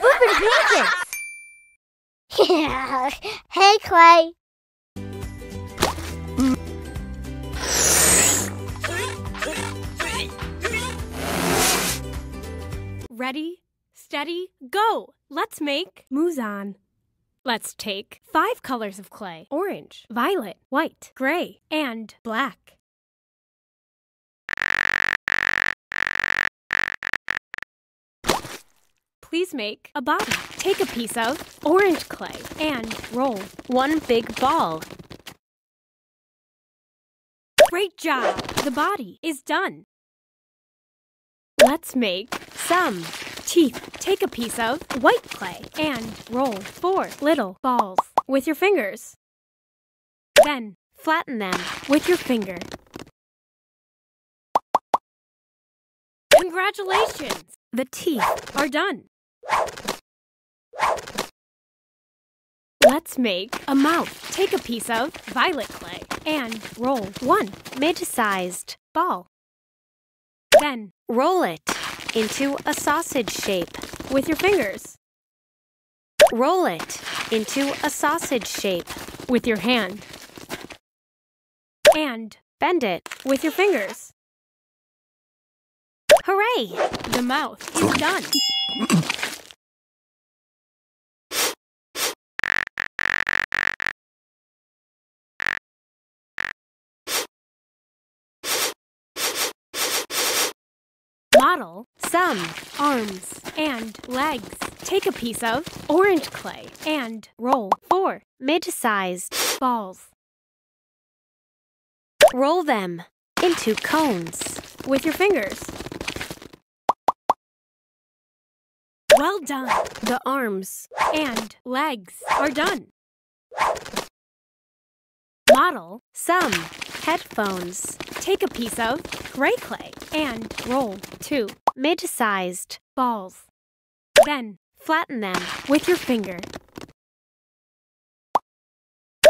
Open pancakes! Hey, Clay! Ready, steady, go! Let's make Muzon. Let's take 5 colors of clay. Orange, violet, white, gray, and black. Please make a body. Take a piece of orange clay and roll one big ball. Great job! The body is done. Let's make some teeth. Take a piece of white clay and roll 4 little balls with your fingers. Then flatten them with your finger. Congratulations! The teeth are done. Let's make a mouth. Take a piece of violet clay and roll 1 mid-sized ball. Then roll it into a sausage shape with your fingers. Roll it into a sausage shape with your hand. And bend it with your fingers. Hooray! The mouth is done. Model some arms and legs. Take a piece of orange clay and roll 4 mid-sized balls. Roll them into cones with your fingers. Well done! The arms and legs are done. Model some headphones. Take a piece of gray clay and roll 2 mid-sized balls. Then flatten them with your finger.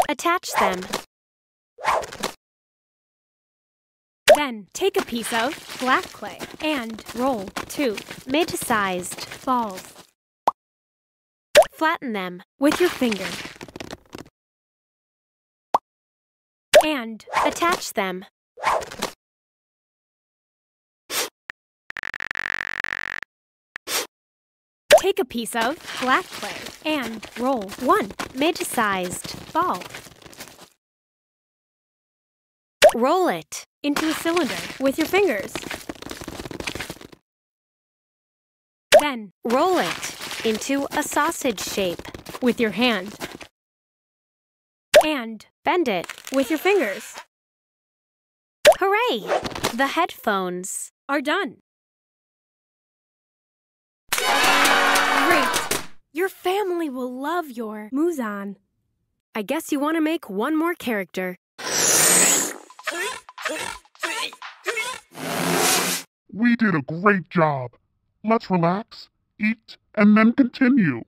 Attach them. Then take a piece of black clay and roll 2 mid-sized balls. Flatten them with your finger. And attach them. Take a piece of black clay and roll 1 mid-sized ball. Roll it into a cylinder with your fingers. Then roll it into a sausage shape with your hand. And bend it with your fingers. Hooray! The headphones are done. Great! Your family will love your Muzon. I guess you want to make one more character. We did a great job. Let's relax, eat, and then continue.